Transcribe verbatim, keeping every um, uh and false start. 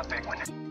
a big one.